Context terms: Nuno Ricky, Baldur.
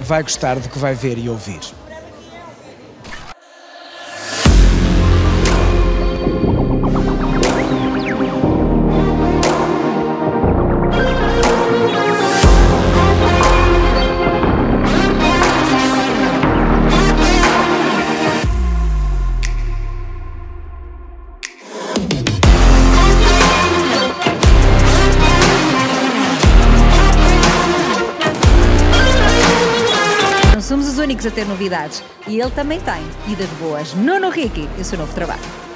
vai gostar do que vai ver e ouvir. Somos os únicos a ter novidades e ele também tem, e das boas. Nuno Ricky e o seu novo trabalho.